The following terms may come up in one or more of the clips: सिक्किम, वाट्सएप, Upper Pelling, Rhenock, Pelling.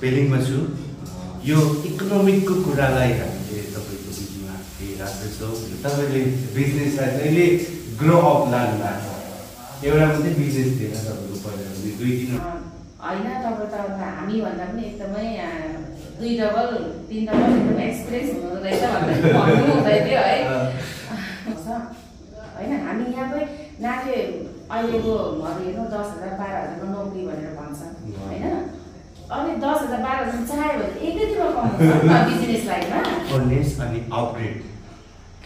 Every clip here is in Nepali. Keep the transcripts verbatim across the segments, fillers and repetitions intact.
पेलिङ में छु यो इकोनोमिक को कुरालाई हामीले तपाईको बिचमा राख्दै छौ तपाईले बिजनेस अहिले ग्रो अप लानु भएको छ एउटा मात्रै बिजनेस दिएर तपाईको पहिला दुई दिन हैन तब त हामी भन्दा पनि एकदमै दुई डबल तीन डबल एकदम एक्सप्रेस हुनु रहेछ भन्दै भन्नु हुँदै थियो है हैन हामी यहाँ पनि नाके अहिलेको भर्नु हेर्नु दस हजार बाह्र हजार को नौकरी भनेर भन्छ हैन अनि दस हजार बाह्र हजार चाहे भने एकैतिर कमाउनु बिजनेस लाइनमा फर्नेस अनि अपग्रेड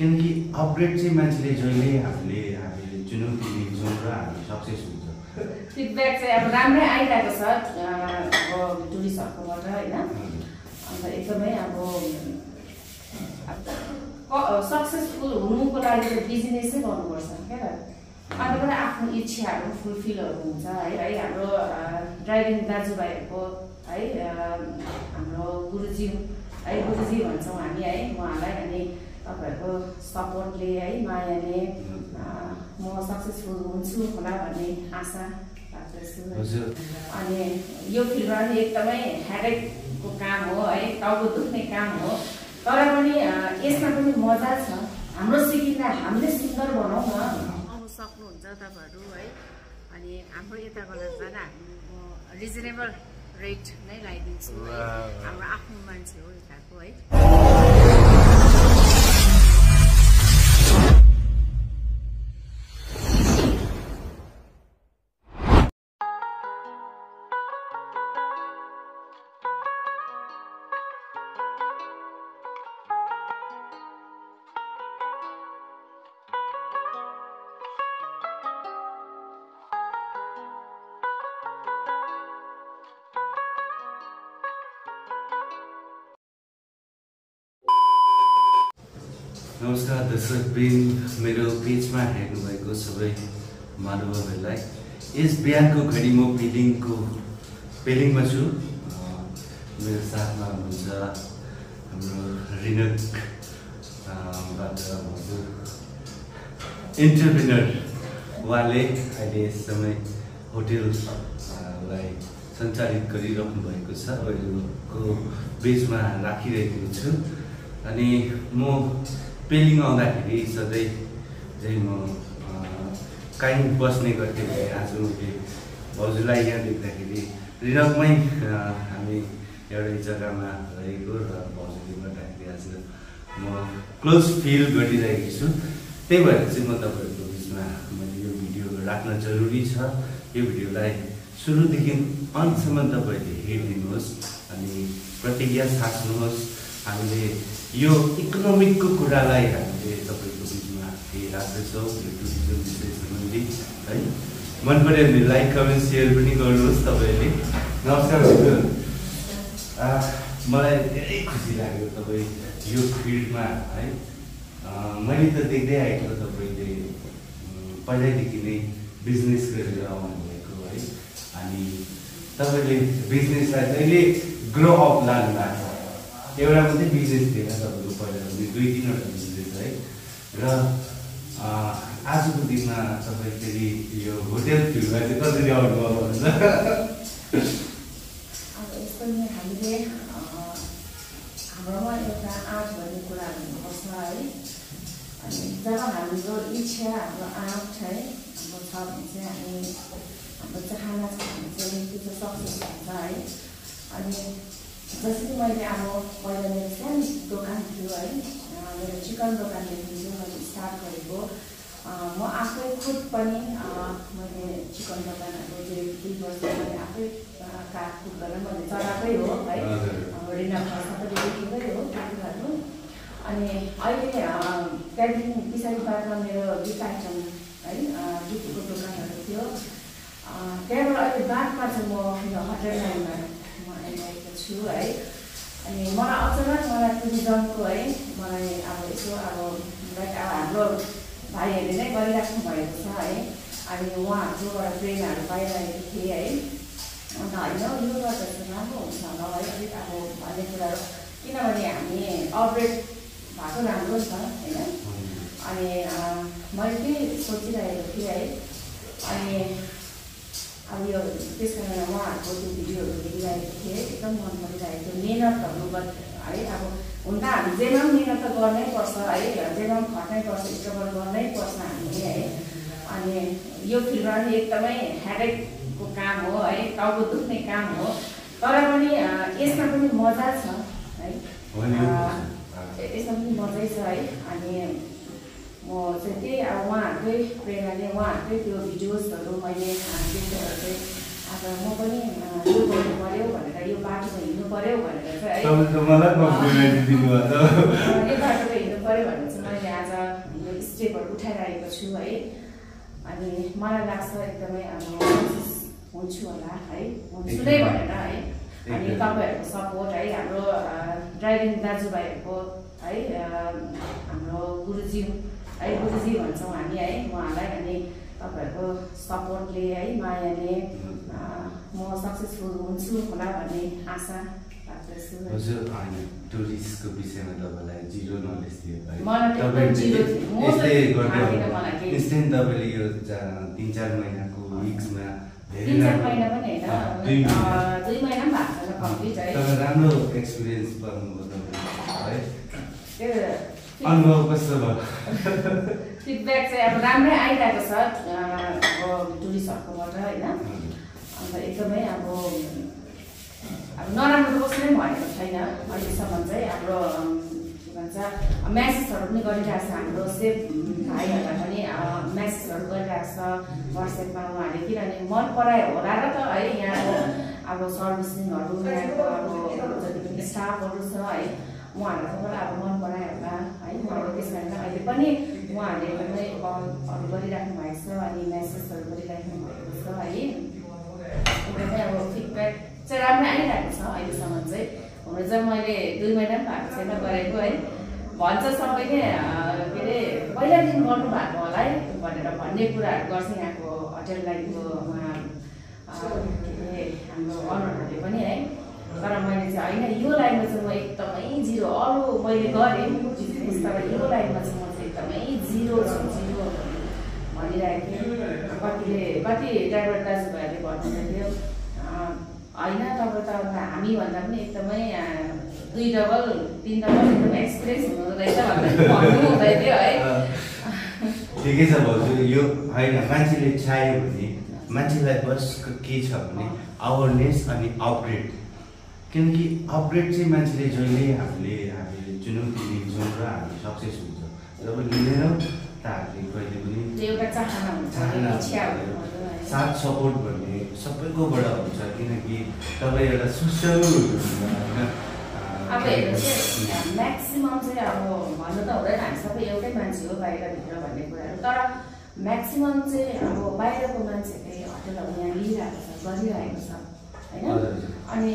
किनकि अपग्रेड चाहिँ मान्छेले जहिले हामीले हामीले चुनौती लिन्छौँ र हामी सक्सेस हुन्छ फिडब्याक चाहिँ अब राम्रै आइरहेको छ अब टुरिस्टहरुबाट हैन अनि एकदमै अब सक्सेसफुल हुनुको लागि चाहिँ बिजनेस नै गर्नुपर्छ हैन अनि पनि आफ्नो इच्छाहरु फुलफिलहरु हुन्छ है है हाम्रो ड्राइभिङ दाजु भाइहरुको है हाम्रो गुरुजी है गुरुजी भन्छौं हामी है उहाँलाई अनि तपाईहरुको सपोर्टले है मायाले म सक्सेसफुल हुन्छु होला भन्ने आशा राख्दछु हजुर अनि यो फिल्डमा नि एकदमै हेडेकको काम हो है टाउको दुख्ने काम हो तर पनि यसमा पनि मजा छ हाम्रो सिकिँदा हामीले सुन्दर बनाउँ न सक्नुहुन्छ तपाईहरु है अनि हाम्रो यता गलतबाट हामी रिजनेबल रेट नै लाइदिन्छु है हाम्रो आफ्नो मान्छे हो यताको है नमस्कार दर्शक बिन मेरो पेजमा हेर्नु भएको सबै मानवहरूलाई यस बिहानको घडी म पेलिङको पेलिङमा छु मेरो साथमा हुनुहुन्छ हाम्रो रिनक हजुर एन्टरप्रेनर उहाँले अहिले यस समय होटेललाई सञ्चालित गरिरहनु भएको छ उहाँको पेजमा राखिरहेको छु अनि म पेलिङ आउँदाखेरि सधैँ चाहिँ म काहीँ बस्ने गर्थेँ भने आज मैले भाउजूलाई यहाँ देख्दाखेरि रिनकमै हामी एउटै जग्गामा रहेको र भाउजूले गर्दाखेरि आज म क्लोज फिल गरिरहेको छु त्यही भएर चाहिँ म तपाईँहरूको बिचमा मैले यो भिडियो राख्न जरुरी छ यो भिडियोलाई सुरुदेखि अन्तसम्म तपाईँहरूले हेरिदिनुहोस् अनि प्रतिज्ञा साच्नुहोस् हामीले यो इकोनोमिक को कुरालाई हामीले तपाईको बिचमा राख्दैछौँ यो टुरिज्म विषय सम्बन्धी है मन पर्यो भने लाइक कमेन्ट सेयर पनि गर्नुहोस् तपाईँले नमस्कार हजुर मलाई धेरै खुसी लाग्यो तपाईँ यो फिल्डमा है मैले त देख्दै आएको तपाईँले पहिल्यैदेखि नै बिजनेस गरेर आउनुभएको है अनि तपाईँले बिजनेसलाई जहिले ग्रो अप लानु भएको छ एउटा मात्रै बिजनेस थिएन तपाईँको पहिला दुई तिनवटा बिजनेस है र आजको दिनमा तपाईँ फेरि यो होटेल फिल्डमा चाहिँ कसरी अनुभव हुन्छ अब यस्तो नै हामीले हाम्रोमा एउटा आँट भन्ने कुरा हुनुपर्छ है अनि जब हाम्रो इच्छा हाम्रो आँट है हाम्रो छ भने चाहिँ हामी हाम्रो चाहना छ भने चाहिँ त्यो चाहिँ सक्सेस हुन्छ है अनि जसरी मैले अब पहिला मेरो सानो दोकान थियो है मेरो चिकन दोकानले थियो मैले स्टार्ट गरेको म आफै खुद पनि मैले चिकन दोकानहरू दुई दुई वर्ष मैले आफै काटकुट गरेर मैले चलाएकै हो है रिनामा सबैले देखेकै हो कुराहरू अनि अहिले त्यहाँदेखि पछाडि बादमा मेरो डिपार्टन है दुधको दोकानहरू थियो त्यहाँबाट अहिले बादमा चाहिँ म यो होटल लाइनमा छु है अनि मलाई अचानक मलाई टुरिज्मको है मलाई अब यसो अब लाइक अब हाम्रो भाइहरूले नै गरिराख्नु भएको छ है अनि उहाँहरूकोबाट प्रेरणाहरू पाइरहेको थिएँ है अन्त होइन यो गर्दा चाहिँ राम्रो हुन्छ होला है अलिक अब भन्ने कुराहरू किनभने हामी अपडेट भएको राम्रो छ होइन अनि मैले त्यही सोचिरहेको थिएँ है अनि अब यो त्यसको उहाँहरूको त्यो भिडियोहरू देखिरहेको थिएँ, एकदम मन परिरहेको थियो। मेहनत गर्नु है, अब हुन त हामी जेमा पनि मेहनत त गर्नै पर्छ है, जेमा पनि खट्नै पर्छ, स्ट्रगल गर्नै पर्छ हामीले है। अनि यो फिल्डमा पनि एकदमै हेडेकको काम हो है, टाउको दुख्ने काम हो, तर पनि यसमा पनि मजा छ है, यसमा पनि मजै छ है। अनि म चाहिँ त्यही अब उहाँहरूकै प्रेरणाले उहाँहरूकै त्यो भिडियोजहरू मैले देखेर चाहिँ अब म पनि यो गर्नु पऱ्यो भनेर, यो बाटोमा हिँड्नु पऱ्यो भनेर चाहिँ है, यो बाटोमा हिँड्नु पऱ्यो भनेर चाहिँ मैले आज यो स्टेपहरू उठाइरहेको छु है। अनि मलाई लाग्छ एकदमै हुन्छु होला है, हुन्छु नै भनेर है। अनि तपाईँहरूको सपोर्ट है, हाम्रो ड्राइभिङ दाजुभाइहरूको है, हाम्रो गुरुजी है, गुरुजी भन्छौँ हामी है उहाँलाई। अनि तपाईँहरूको सपोर्टले है, मायाले म सक्सेसफुल हुन्छु होला भन्ने आशा राख्दछु। हजुर, अनि टुरिस्टको विषयमा तपाईँलाई जिरो नलेज थियो है, तपाईँले यो तिन चार महिनाको विक्समा दुई चार महिना पनि होइन, दुई महिना पनि भएको छैन कम्प्लिट है, तर राम्रो एक्सपिरियन्स पाउनुभयो तपाईँ है। अनुभव कस्तो भयो? फिडब्याक चाहिँ अब राम्रै आइरहेको छ अब टुरिस्टहरूकोबाट होइन, अन्त एकदमै अब अब नराम्रो कसै नै भनेको छैन अहिलेसम्म चाहिँ। हाम्रो के भन्छ म्यासेजहरू पनि गरिरहेको छ, हाम्रो सेफ भाइहरूलाई पनि म्यासेजहरू गरिरहेको छ वाट्सएपमा उहाँहरूले, किनभने मन परायो होला र त है यहाँको अब सर्भिसिङहरू, यहाँको अब जति पनि स्टाफहरू छ है उहाँहरूलाई अब मन परायो होला है, उहाँहरू त्यस कारण अहिले पनि उहाँहरूले एकदमै कलहरू गरिराख्नु भएको छ अनि म्यासेजहरू गरिराख्नु भएको छ है। एकदमै अब फिडब्याक चाहिँ राम्रो आइरहेको छ अहिलेसम्म चाहिँ। हुन चाहिँ मैले दुई महिना पनि भएको छैन गरेको है, भन्छ सबैले के अरे पहिलादेखि गर्नुभएको होला है भनेर भन्ने कुराहरू गर्छ यहाँको होटेल लाइनको उहाँ के अरे हाम्रो अनरहरूले पनि है, तर मैले चाहिँ होइन यो लाइनमा चाहिँ म एकदमै जिरो, अरू मैले गरेँ तर यो लाइनमा चाहिँ म चाहिँ एकदमै जिरो छु जिरो भनिरहेको थिएँ। कतिले कति ड्राइभर दाजुभाइहरूले भन्नुहुन्थ्यो होइन तपाईँ त हामीभन्दा पनि एकदमै दुई डबल तिन डबल एकदम एक्सपिरियन्स हुनुहुँदो रहेछ भनेर भन्नु हुँदै थियो है। ठिकै छ भाउजू, यो होइन मान्छेले चाह्यो भने मान्छेलाई बस के छ भने अवेरनेस अनि अपग्रेड, किनकि अपग्रेड चाहिँ मान्छेले जहिले हामीले हामीले चुनौती लिन्छौँ र हामी सक्सेस हुन्छ, जब लिँदैनौँ त हामीले कहिले पनि साथ सपोर्ट भन्ने सबैकोबाट हुन्छ, किनकि तपाईँ एउटा सोसल म्याक्सिमम् चाहिँ अब भन्नु त हुँदैन, हामी सबै एउटै मान्छे हो बाहिरभित्र भन्ने कुराहरू, तर म्याक्सिमम् चाहिँ अब बाहिरको मान्छेहरूले होटेलहरू यहाँ लिइरहेको छ गरिरहेको छ होइन। अनि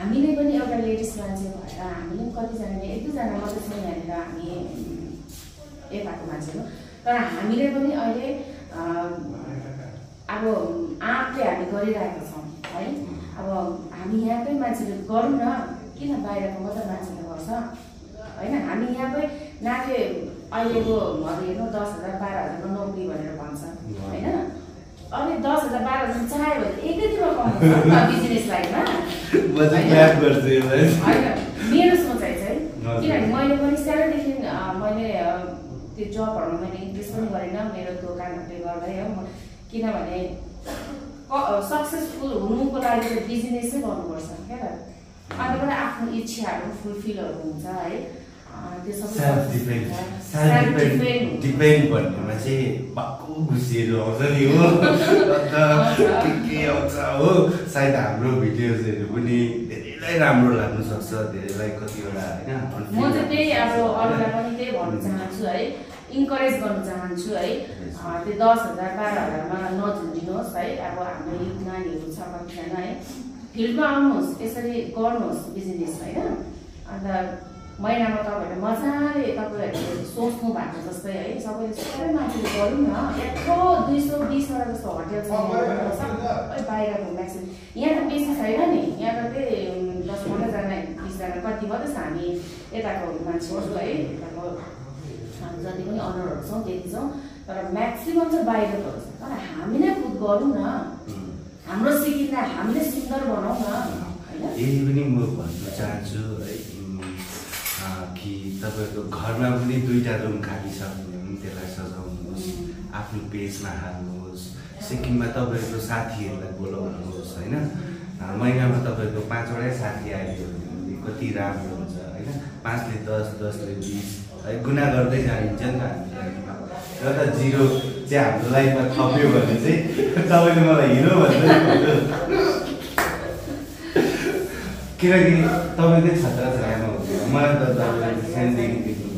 हामीले पनि एउटा लेडिज मान्छे भएर हामीले पनि कतिजनाले एक दुईजना मात्रै छ यहाँनिर हामी ए भएको मान्छेहरू, तर हामीले पनि अहिले अब आँपले हामी गरिरहेको छौँ है। अब हामी यहाँकै मान्छेले गरौँ न, किन बाहिरको मात्रै मान्छेले गर्छ होइन, हामी यहाँकै नाके अहिलेकोहरू हेर्नु दस हजार बाह्र हजारको नौकरी भनेर भन्छ होइन, अनि दस हजार बाह्र हजार चाह्यो भने एकैतिर कमाउँछ बिजनेस लाइनमा होइन। मेरो सोचाइ चाहिँ किनभने मैले पनि सानोदेखि मैले त्यो जबहरूमा मैले इन्ट्रेस्ट पनि गरेन, मेरो दोकानहरूले गर्दै हो, किनभने सक्सेसफुल हुनुको लागि त बिजनेसै गर्नुपर्छ क्या त, अन्त पनि आफ्नो इच्छाहरू फुलफिलहरू हुन्छ है, त्यो भन्नेमा चाहिँ बाक्को खुसीहरू आउँछ नि हो, के के आउँछ हो। सायद हाम्रो भिडियोजहरू पनि धेरैलाई राम्रो लाग्नु सक्छ, धेरैलाई कतिवटा होइन। म चाहिँ त्यही अब अरूलाई पनि त्यही भन्न चाहन्छु है, इन्करेज गर्न चाहन्छु है, त्यो दस हजार बाह्र हजारमा नझुन्डिनुहोस् है। अब हाम्रो यो नानीहरू छ कतिजना है, फिल्डमा आउनुहोस्, यसरी गर्नुहोस् बिजनेस होइन, अन्त महिनामा तपाईँहरूले मजाले तपाईँहरूले सोच्नु भएको जस्तै है, सबैले सबै मान्छेले गरौँ न, यत्रो दुई सौ बिसवटा जस्तो होटेल छ सबै बाहिरको म्याक्सिमम्, यहाँ त बेसी छैन नि, यहाँ त त्यही दस पन्ध्रजना बिसजना कति मात्रै छ हामी यताको मान्छेहरू है, यताको हामी जति पनि अनरहरू छौँ त्यति छौँ, तर म्याक्सिमम् चाहिँ बाहिरको छ, तर हामी नै खुद गरौँ न, हाम्रो सिकिन्दा हामीले सुन्दर बनाऊ न हैन यही पनि म भन्न चाहन्छु है कि तपाईको घरमा पनि दुईटा रुम खाली छ भने त्यसलाई सजाउनुहोस् आफ्नो पेजमा हाल्नुहोस् सिक्किममा तपाईको साथीहरुलाई बोलाउनुहोस् हैन महिनामा तपाईको पाँच वटा साथी आइदियो भने कति राम्रो हुन्छ हैन पाँच ले दस दस ले बीस है गुणा गर्दै जान्छ नि त र त zero Yeah, the life of happy ones, eh? That's why we are here, man. Because we are the students, right? We are the students, sending people.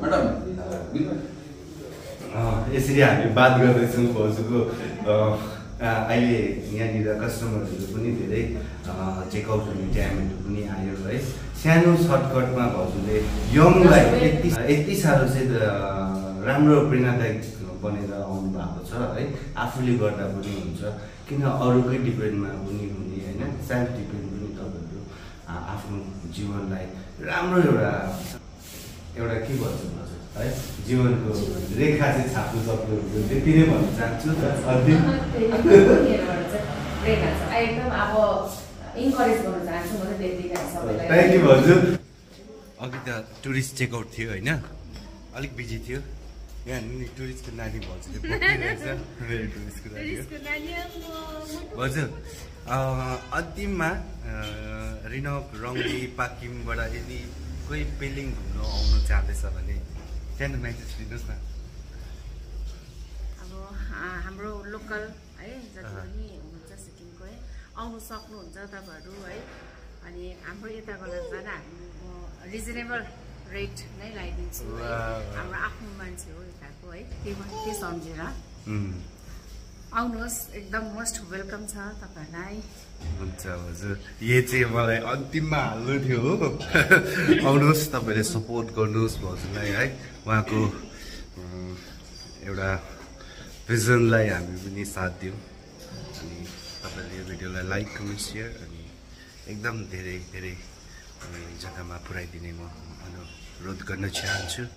Madam, ah, this is yeah. We talk about this, we talk about. Ah, I like the customers. We need to check out the time. We need higher price. Shannon shortcut, man. Young life, eighty, eighty years old. राम्रो प्रेरणादायक बनेर आउनु भएको छ है आफूले गर्दा पनि हुन्छ किन अरूकै डिपेन्डमा हुने हुने हैन सेल्फ डिपेन्ड पनि तपाईहरु आफ्नो जीवनलाई राम्रो एउटा एउटा के भन्छ है जीवनको रेखा चाहिँ छाप्नु सक्नुहुन्छ त्यति नै भन्न चाहन्छु तर अझै रेखा छ आई एकदम अब इन्करेज गर्न चाहन्छु म त्यतिकै सबैलाई थ्यांक यू भन्छु अघि त टुरिस्ट चेक आउट थियो हैन अलिक बिजी थियो Yeah, need to risk the nanny balls. The book is there. Very to risk the nanny. What's it? Adima Rino, wrongly packing, but I need quite Pelling. No, no charges of any. Ten the matches with us. Hambro local, I just sitting away. Almost up no Jata Badu, I and Ambrita Golazana. Reasonable rate, they like it. I'm up months. आउनुस् एकदम मोस्ट वेलकम छ तपाईलाई हुन्छ हजुर यो चाहिँ मलाई अन्तिममा हाल्नु थियो हो आउनुस् तपाईले सपोर्ट गर्नुस् हजुरलाई है उहाँको एउटा भिजनलाई हामी पनि साथ दियौं अनि तपाईले यो भिडियोलाई लाइक कमेन्ट शेयर अनि एकदम धेरै धेरै जग्गामा पुर्याइदिने म अनुरोध गर्न चाहन्छु